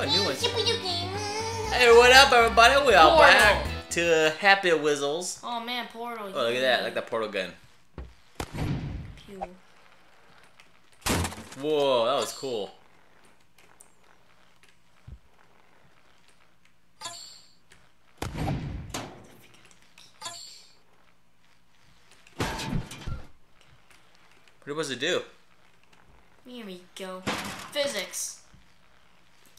Oh, a new one. Hey, what up, everybody? We are back to Happy Wheels. Oh, man, Portal. Oh, look at that. Like that Portal gun. Pew. Whoa, that was cool. What was it do? Here we go. Physics.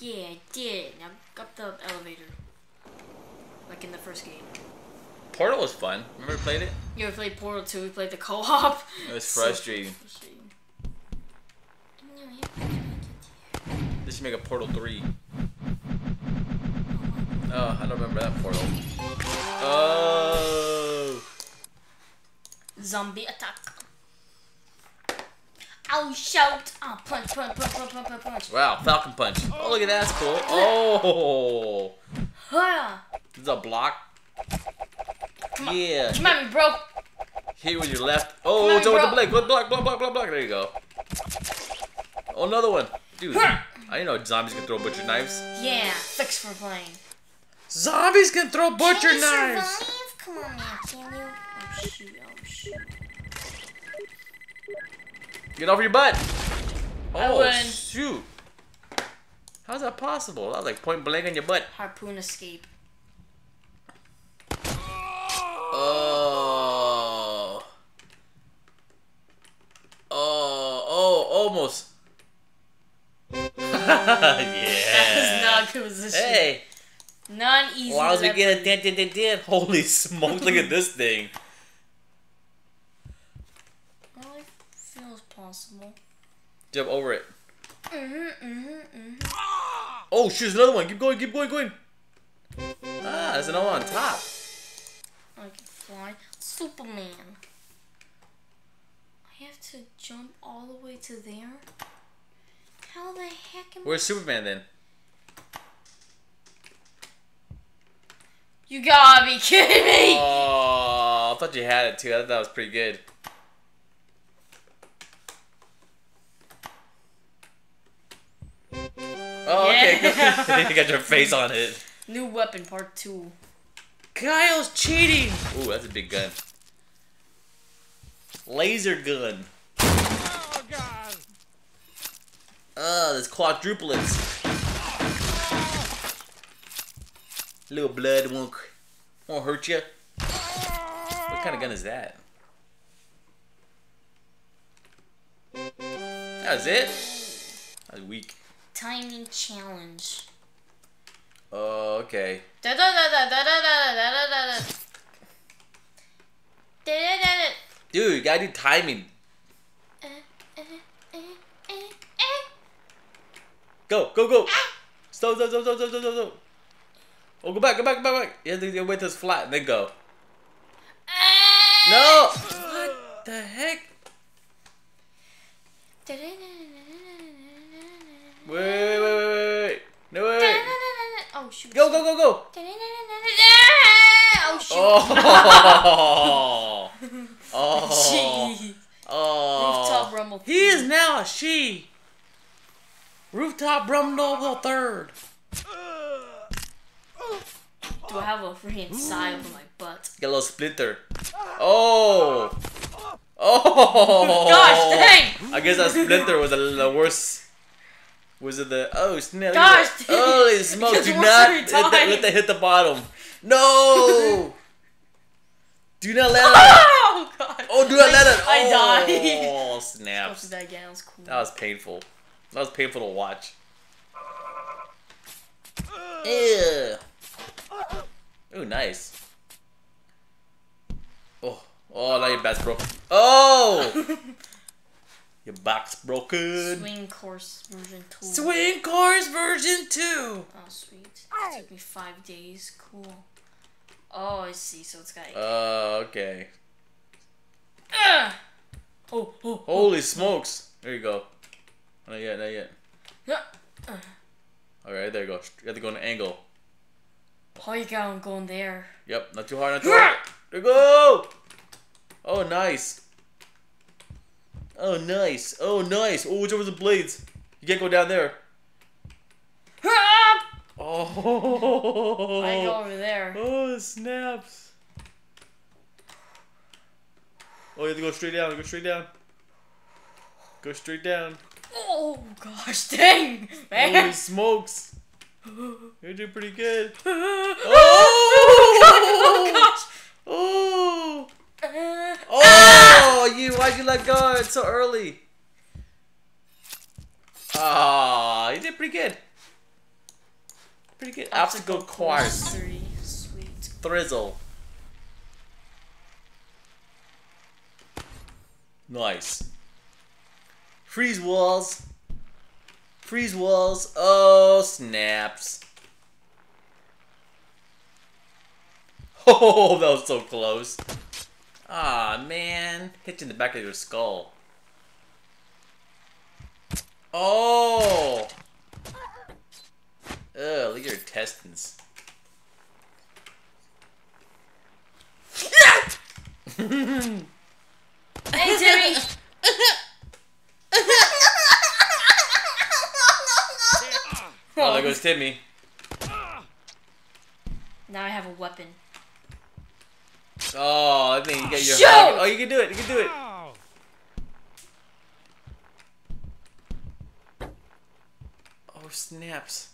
Yeah, I did. Now up the elevator. Like in the first game. Portal was fun. Remember we played it? Yeah, we played Portal 2. We played the co-op. It was frustrating. They should make a Portal 3. Oh, I don't remember that Portal. Oh! Zombie attack. Oh, shout! Oh, punch. Wow, Falcon punch. Oh, look at that. That's cool. Oh! Huh. This is a block. Yeah. Come on, bro. Hit with your left. Oh, it's over the blade. Block. There you go. Oh, another one. Dude, huh. I didn't know zombies can throw butcher knives. Yeah, thanks for playing. Zombies can throw butcher knives! Come on, man, can you? Oh, shoot. Get off your butt! Oh, shoot! How's that possible? That was like point blank on your butt. Harpoon escape. Oh! Oh! Oh! Almost! Yeah! That was not good position. Hey! Not easy. Why was we get a dent? Holy smoke! Look at this thing. Jump over it. Oh, shoot, there's another one. Keep going. Ah, there's another one on top. I can fly. Superman. I have to jump all the way to there? How the heck am I... Where's Superman, then? You gotta be kidding me! Oh, I thought you had it, too. I thought that was pretty good. Oh, yeah. Okay. You got your face on it. New weapon, part 2. Kyle's cheating! Ooh, that's a big gun. Laser gun. Oh, God. There's quadruplets. Little blood won't hurt you. What kind of gun is that? That was it? That was weak. Timing challenge. Oh, okay. Dude, you gotta do timing. Go. Stop. Oh, go back. You have to wait till it's flat and then go. No! What the heck? Wait. No, wait. Oh, shoot. Go. Oh, shoot. Oh. Oh. Rooftop Brumble. He is now a she. Rooftop Brumble the Third. Do I have a freaking sigh over my butt? Get a little Splinter. Oh. Oh. Gosh, dang. I guess that Splinter was the worst. Was it the... Oh, snap. Gosh, dude. Holy smoke. Do not let that hit the bottom. No. Do not let it. Oh, God. Oh, do not let it. I died. Oh, snap. That was cool. That was painful. That was painful to watch. Ew. Ooh, nice. Oh, now your back's broken. Oh. Your back's broken. Swing course version 2. Swing course version 2. Oh, sweet. It took me 5 days. Cool. Oh, I see. So it's got... Oh, okay. Oh. Holy smokes. There you go. Not yet. Yeah. Alright, there you go. You have to go on an angle. Oh, you got him going there. Yep. Not too hard. There you go. Oh, nice. Oh, it's over the blades. You can't go down there. Oh! I go over there. Oh, it snaps. Oh, you have to go straight down. Go straight down. Go straight down. Oh, gosh, dang, man. Holy smokes. You're doing pretty good. Oh! Oh, gosh. Oh! Oh, why'd you let go? It's so early. Ah, you did pretty good. Pretty good. Obstacle course. 3, sweet. Thrizzle. Nice. Freeze walls. Freeze walls. Oh, snaps. Oh, that was so close. Ah, man. Hit you in the back of your skull. Oh! Ugh, look at your intestines. Hey, Timmy! Oh, there goes Timmy. Now I have a weapon. Oh, I think you got your... Shoot! Oh, you can do it, you can do it. Oh, snaps.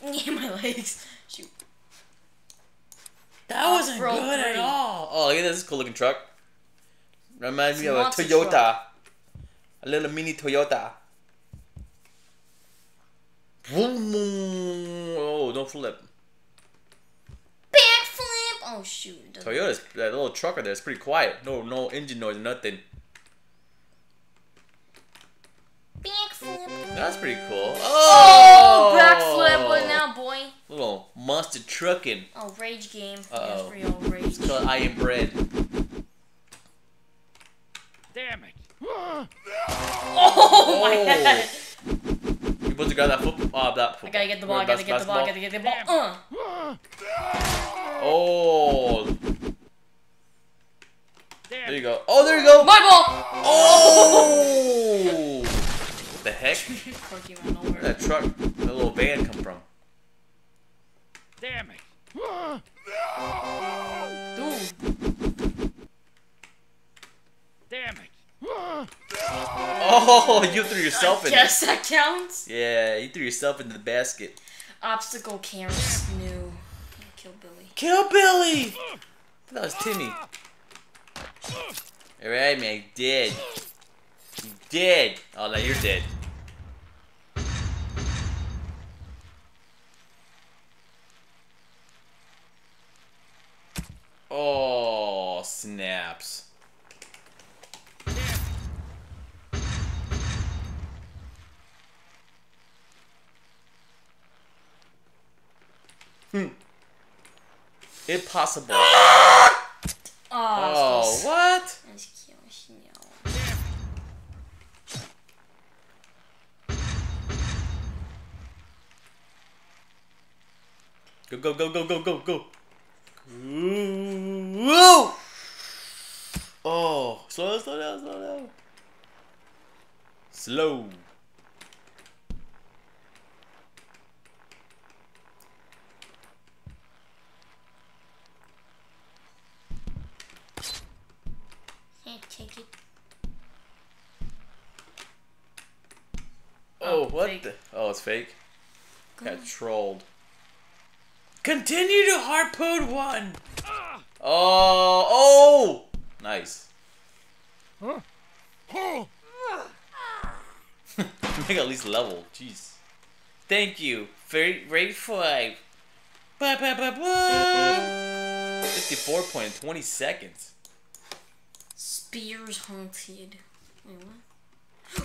My legs. Shoot. That wasn't good at all. Oh, look at this cool looking truck. Reminds me of a Toyota. A little mini Toyota. Oh, don't flip. Backflip! Oh, shoot. Toyota's, that little trucker there, it's pretty quiet. No engine noise, nothing. Backflip. That's pretty cool. Oh, backflip! What now, boy? Little monster trucking. Oh, rage game. Uh-oh. Real rage. It's called I Am Bread. Damn it! Oh, my God! You supposed to grab that football. I gotta get the ball. I gotta get the ball. Oh. There you go. Oh, there you go. My ball. Oh. The heck? Where that truck, that little van come from? Damn it! Dude! Damn it! Oh, you threw yourself in. Yes, that counts. Yeah, you threw yourself into the basket. Obstacle camps, new. Kill Billy. Kill Billy! That was Timmy. All right, man, you did. You did. Oh, no, you're dead. Oh, snaps. Impossible. Oh, what? Go, go, go, go, go, go. Ooh. Oh, slow down. Slow. Can't take it. Oh, what fake. Oh, it's fake. Got trolled. Continue to harpoon one. Oh, nice. Huh? Oh. Make at least level. Jeez. Thank you. Rate 5. 54.20 seconds. Spears haunted. Wait, what?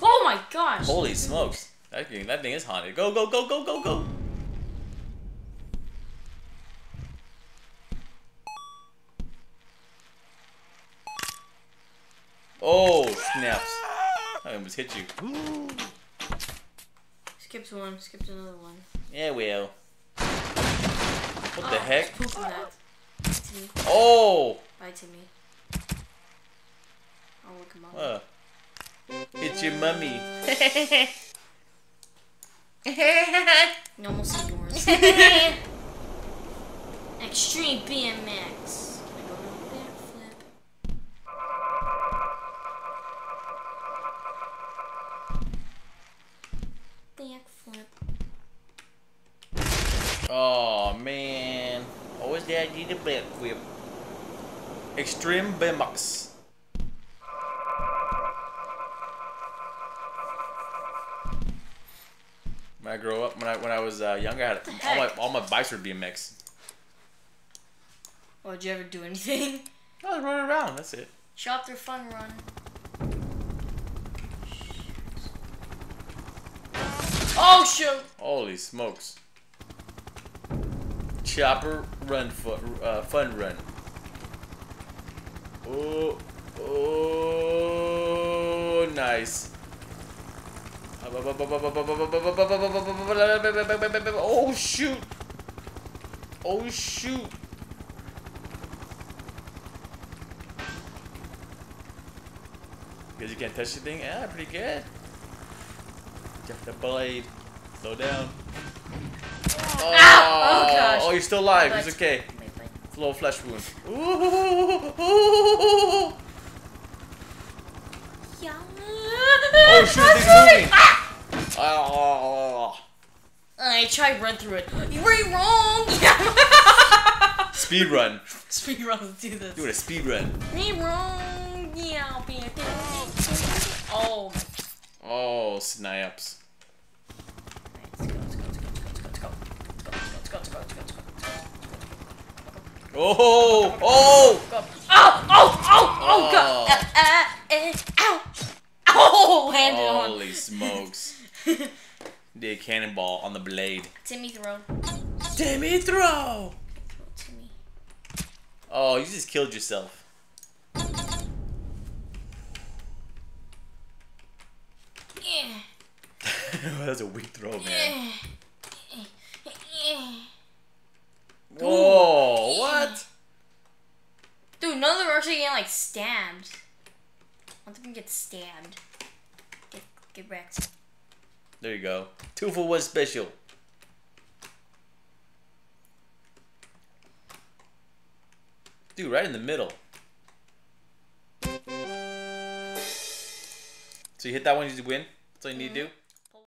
Oh my gosh! Holy smokes! That thing is haunted. Go, go, go, go, go, go. Oh, snaps. I almost hit you. Skipped one, skipped another one. Yeah, well. What the heck? Oh! Bye, Timmy. I'll look him up. It's your mummy. Normal seahorse. Extreme BMX. Can I go to a backflip? Backflip. Oh man. Always the idea to backflip. Extreme BMX. I grew up when I was younger. I had all my bikes were BMX. Oh, did you ever do anything? I was running around. That's it. Shop their fun run. Oh shoot! Holy smokes! Chopper run fun run. Oh, nice. Oh shoot! Oh shoot! Because you can't touch the thing? Yeah, pretty good. Jump the blade. Slow down. Oh, ow! Oh gosh. Oh, you're still alive. It's okay. It's a little flesh wound. Ooh! Oh shoot! Thing's moving. Oh. I tried to run through it. You were wrong! Yeah. Speed run. Speed run, let's do this. Do a speed run. Me wrong! Yeah, oh. Oh, snipes. Let's go. Oh! Oh! Oh! Oh! God! Ow! Oh! Landed on. Holy smokes. Did a cannonball on the blade. Timmy throw. Timmy throw! Timmy. Oh, you just killed yourself. Yeah. That's a weak throw, man. Yeah. Whoa, yeah. What? Dude, none of them are actually getting, like, stabbed. I think we can get stabbed. Get wrecked. There you go. 2 for 1 special. Dude, right in the middle. So you hit that one, you win. That's all you need to do.